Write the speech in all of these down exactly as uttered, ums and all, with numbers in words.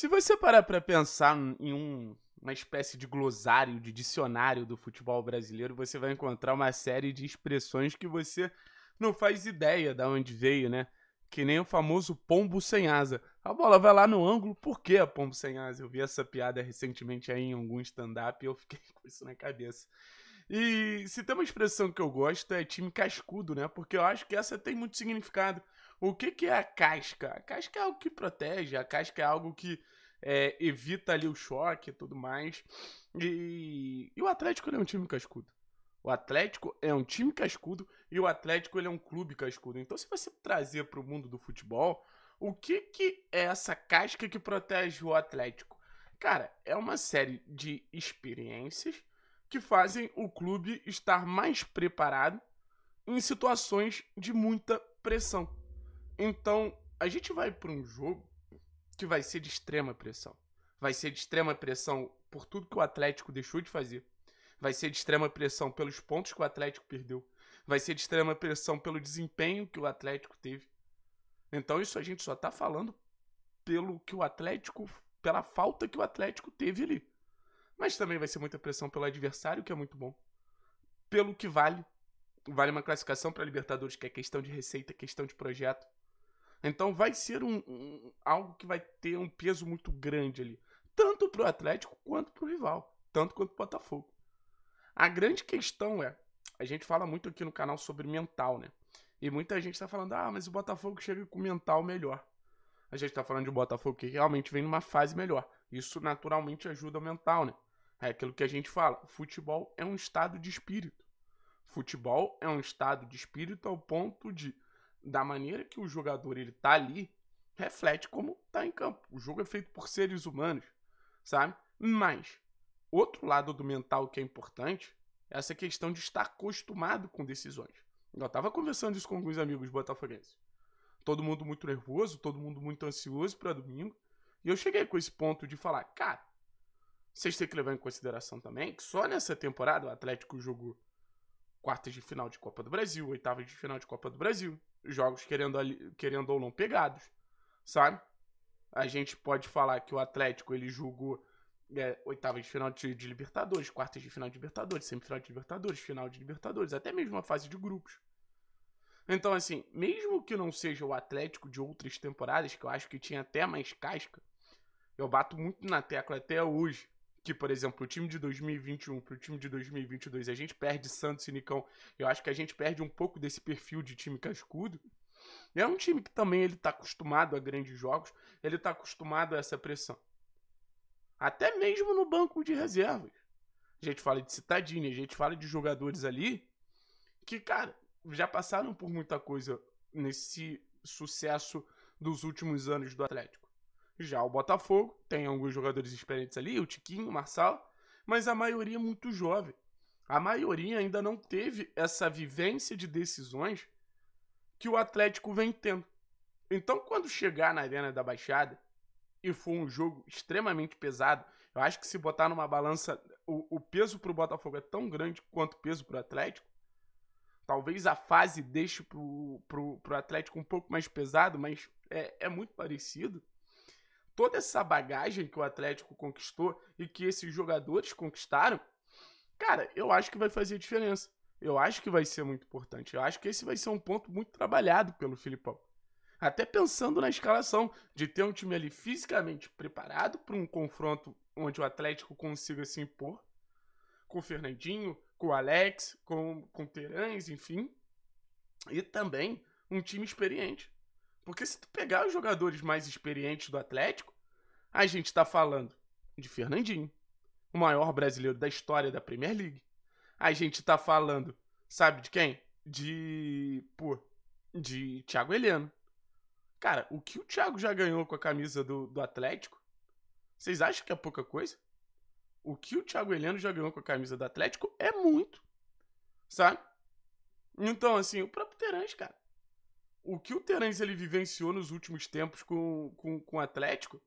Se você parar para pensar em um, uma espécie de glossário, de dicionário do futebol brasileiro, você vai encontrar uma série de expressões que você não faz ideia de onde veio, né? Que nem o famoso pombo sem asa. A bola vai lá no ângulo, por que pombo sem asa? Eu vi essa piada recentemente aí em algum stand-up e eu fiquei com isso na cabeça. E se tem uma expressão que eu gosto é time cascudo, né? Porque eu acho que essa tem muito significado. O que que é a casca? A casca é algo que protege, a casca é algo que é, evita ali o choque e tudo mais. E, e o Atlético ele é um time cascudo. O Atlético é um time cascudo e o Atlético ele é um clube cascudo. Então se você trazer para o mundo do futebol, o que que é essa casca que protege o Atlético? Cara, é uma série de experiências que fazem o clube estar mais preparado em situações de muita pressão. Então, a gente vai para um jogo que vai ser de extrema pressão. Vai ser de extrema pressão por tudo que o Atlético deixou de fazer. Vai ser de extrema pressão pelos pontos que o Atlético perdeu. Vai ser de extrema pressão pelo desempenho que o Atlético teve. Então, isso a gente só tá falando pelo que o Atlético, pela falta que o Atlético teve ali. Mas também vai ser muita pressão pelo adversário, que é muito bom. Pelo que vale. Vale uma classificação para Libertadores, que é questão de receita, questão de projeto. Então vai ser um, um, algo que vai ter um peso muito grande ali. Tanto para o Atlético quanto para o rival. Tanto quanto para o Botafogo. A grande questão é, a gente fala muito aqui no canal sobre mental, né? E muita gente está falando, ah, mas o Botafogo chega com mental melhor. A gente está falando de um Botafogo que realmente vem numa fase melhor. Isso naturalmente ajuda o mental, né? É aquilo que a gente fala, futebol é um estado de espírito. Futebol é um estado de espírito ao ponto de, da maneira que o jogador ele tá ali, reflete como tá em campo. O jogo é feito por seres humanos, sabe? Mas, outro lado do mental que é importante, é essa questão de estar acostumado com decisões. Eu tava conversando isso com alguns amigos botafoguenses. Todo mundo muito nervoso, todo mundo muito ansioso para domingo. E eu cheguei com esse ponto de falar, cara, vocês têm que levar em consideração também que só nessa temporada o Atlético jogou quartas de final de Copa do Brasil, oitavas de final de Copa do Brasil, jogos querendo, ali, querendo ou não pegados, sabe? A gente pode falar que o Atlético ele jogou é, oitavas de final de, de Libertadores, quartas de final de Libertadores, semifinal de Libertadores, final de Libertadores, até mesmo a fase de grupos. Então assim, mesmo que não seja o Atlético de outras temporadas, que eu acho que tinha até mais casca, eu bato muito na tecla até hoje. Que, por exemplo, o time de dois mil e vinte e um para o time de dois mil e vinte e dois, a gente perde Santos e Nicão. Eu acho que a gente perde um pouco desse perfil de time cascudo. É um time que também ele está acostumado a grandes jogos, ele está acostumado a essa pressão. Até mesmo no banco de reservas. A gente fala de Citadinha, a gente fala de jogadores ali que, cara, já passaram por muita coisa nesse sucesso dos últimos anos do Atlético. Já o Botafogo, tem alguns jogadores experientes ali, o Tiquinho, o Marçal, mas a maioria muito jovem. A maioria ainda não teve essa vivência de decisões que o Atlético vem tendo. Então, quando chegar na Arena da Baixada e for um jogo extremamente pesado, eu acho que se botar numa balança, o, o peso para o Botafogo é tão grande quanto o peso para o Atlético. Talvez a fase deixe para o Atlético um pouco mais pesado, mas é, é muito parecido. Toda essa bagagem que o Atlético conquistou e que esses jogadores conquistaram, cara, eu acho que vai fazer diferença. Eu acho que vai ser muito importante. Eu acho que esse vai ser um ponto muito trabalhado pelo Filipão. Até pensando na escalação, de ter um time ali fisicamente preparado para um confronto onde o Atlético consiga se impor, com o Fernandinho, com o Alex, com, com o Terans, enfim. E também um time experiente. Porque se tu pegar os jogadores mais experientes do Atlético, a gente tá falando de Fernandinho, o maior brasileiro da história da Premier League. A gente tá falando, sabe de quem? De, pô, de Thiago Heleno. Cara, o que o Thiago já ganhou com a camisa do, do Atlético, vocês acham que é pouca coisa? O que o Thiago Heleno já ganhou com a camisa do Atlético é muito, sabe? Então, assim, o próprio Terans, cara. O que o Terêncio ele vivenciou nos últimos tempos com, com, com o Atlético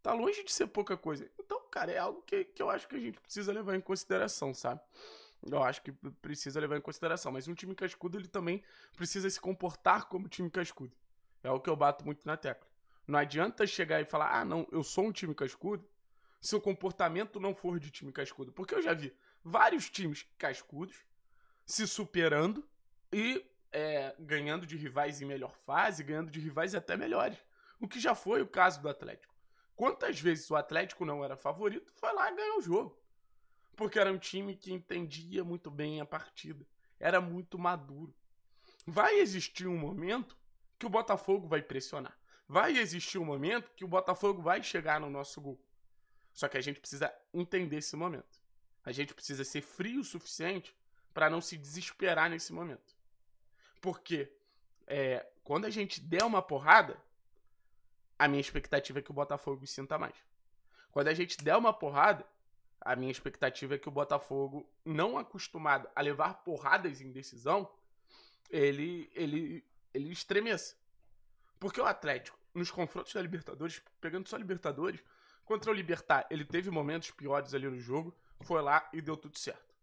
tá longe de ser pouca coisa. Então, cara, é algo que, que eu acho que a gente precisa levar em consideração, sabe? Eu acho que precisa levar em consideração. Mas um time cascudo, ele também precisa se comportar como time cascudo. É o que eu bato muito na tecla. Não adianta chegar e falar, ah, não, eu sou um time cascudo, se o comportamento não for de time cascudo. Porque eu já vi vários times cascudos se superando e é, ganhando de rivais em melhor fase, ganhando de rivais até melhores. O que já foi o caso do Atlético. Quantas vezes o Atlético não era favorito, foi lá e ganhou o jogo. Porque era um time que entendia muito bem a partida. Era muito maduro. Vai existir um momento que o Botafogo vai pressionar. Vai existir um momento que o Botafogo vai chegar no nosso gol. Só que a gente precisa entender esse momento. A gente precisa ser frio o suficiente para não se desesperar nesse momento. Porque é, quando a gente der uma porrada, a minha expectativa é que o Botafogo sinta mais. Quando a gente der uma porrada, a minha expectativa é que o Botafogo, não acostumado a levar porradas em decisão, ele, ele, ele estremeça. Porque o Atlético, nos confrontos da Libertadores, pegando só Libertadores, contra o Libertar, ele teve momentos piores ali no jogo, foi lá e deu tudo certo.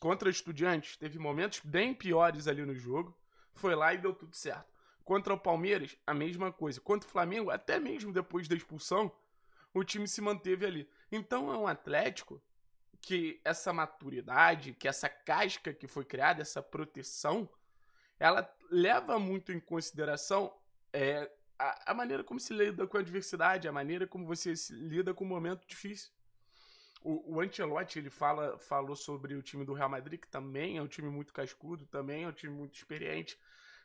Contra o Estudiantes, teve momentos bem piores ali no jogo, foi lá e deu tudo certo. Contra o Palmeiras, a mesma coisa. Contra o Flamengo, até mesmo depois da expulsão, o time se manteve ali. Então é um Atlético que essa maturidade, que essa casca que foi criada, essa proteção, ela leva muito em consideração é, a, a maneira como se lida com a adversidade, a maneira como você se lida com um momento difícil. O, o Ancelotti, ele fala, falou sobre o time do Real Madrid, que também é um time muito cascudo, também é um time muito experiente.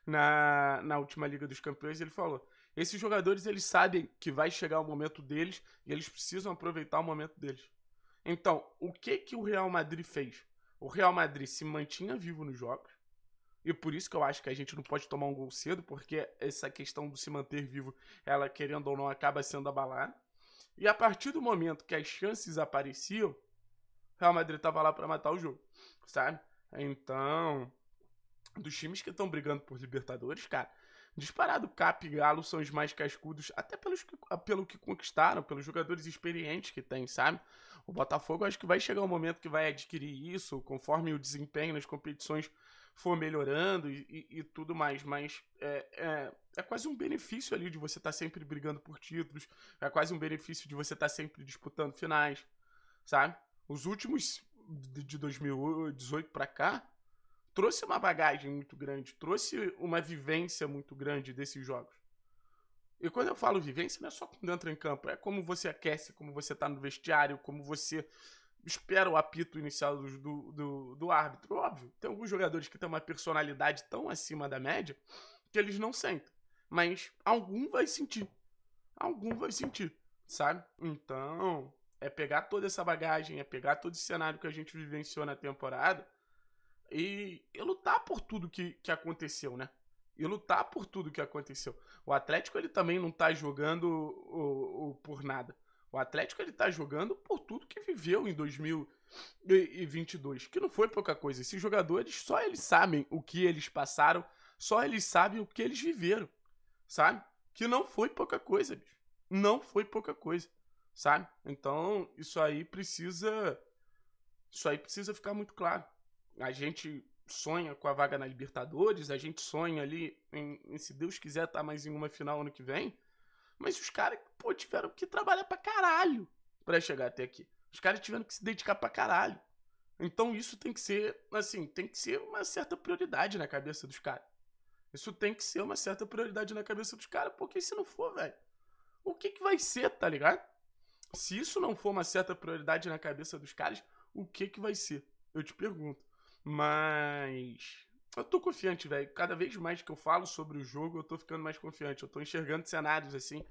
Na, na última Liga dos Campeões, ele falou, esses jogadores, eles sabem que vai chegar o momento deles e eles precisam aproveitar o momento deles. Então, o que que o Real Madrid fez? O Real Madrid se mantinha vivo nos jogos, e por isso que eu acho que a gente não pode tomar um gol cedo, porque essa questão do se manter vivo, ela, querendo ou não, acaba sendo abalada. E a partir do momento que as chances apareciam, o Real Madrid tava lá para matar o jogo, sabe? Então, dos times que estão brigando por Libertadores, cara, disparado, Cap e Galo são os mais cascudos, até pelos que, pelo que conquistaram, pelos jogadores experientes que tem, sabe? O Botafogo, acho que vai chegar um momento que vai adquirir isso, conforme o desempenho nas competições for melhorando e, e, e tudo mais, mas é, é, é quase um benefício ali de você estar sempre brigando por títulos, é quase um benefício de você estar sempre disputando finais, sabe? Os últimos de dois mil e dezoito pra cá, trouxe uma bagagem muito grande, trouxe uma vivência muito grande desses jogos. E quando eu falo vivência, não é só quando entra em campo, é como você aquece, como você tá no vestiário, como você espera o apito inicial do, do, do árbitro. Óbvio, tem alguns jogadores que têm uma personalidade tão acima da média que eles não sentem, mas algum vai sentir, algum vai sentir, sabe? Então, é pegar toda essa bagagem, é pegar todo esse cenário que a gente vivenciou na temporada, E, e lutar por tudo que, que aconteceu, né? E lutar por tudo que aconteceu. O Atlético, ele também não tá jogando o, o, por nada. O Atlético, ele tá jogando por tudo que viveu em dois mil e vinte e dois, que não foi pouca coisa. Esses jogadores, só eles sabem o que eles passaram, só eles sabem o que eles viveram, sabe? Que não foi pouca coisa, bicho. Não foi pouca coisa, sabe? Então, isso aí precisa... Isso aí precisa ficar muito claro. A gente sonha com a vaga na Libertadores, a gente sonha ali em, em se Deus quiser, tá mais em uma final ano que vem. Mas os caras, pô, tiveram que trabalhar pra caralho pra chegar até aqui. Os caras tiveram que se dedicar pra caralho. Então isso tem que ser, assim, tem que ser uma certa prioridade na cabeça dos caras. Isso tem que ser uma certa prioridade na cabeça dos caras, porque se não for, velho, o que que vai ser, tá ligado? Se isso não for uma certa prioridade na cabeça dos caras, o que que vai ser? Eu te pergunto. Mas eu tô confiante, velho. Cada vez mais que eu falo sobre o jogo, eu tô ficando mais confiante. Eu tô enxergando cenários, assim,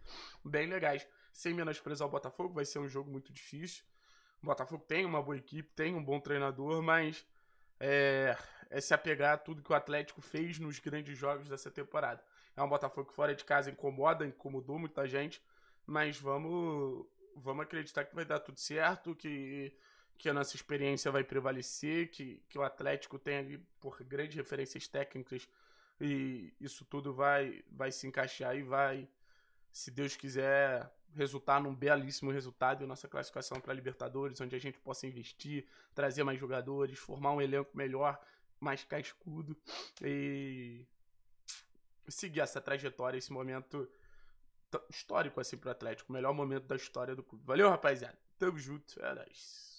bem legais. Sem menosprezar o Botafogo, vai ser um jogo muito difícil. O Botafogo tem uma boa equipe, tem um bom treinador, mas é, é se apegar a tudo que o Atlético fez nos grandes jogos dessa temporada. É um Botafogo que fora de casa incomoda, incomodou muita gente, mas vamos, vamos acreditar que vai dar tudo certo, que... que a nossa experiência vai prevalecer, que, que o Atlético tem ali por grandes referências técnicas e isso tudo vai, vai se encaixar e vai, se Deus quiser, resultar num belíssimo resultado e nossa classificação para Libertadores, onde a gente possa investir, trazer mais jogadores, formar um elenco melhor, mais cascudo e seguir essa trajetória, esse momento histórico assim pro Atlético. O melhor momento da história do clube. Valeu, rapaziada. Tamo junto. É nóis.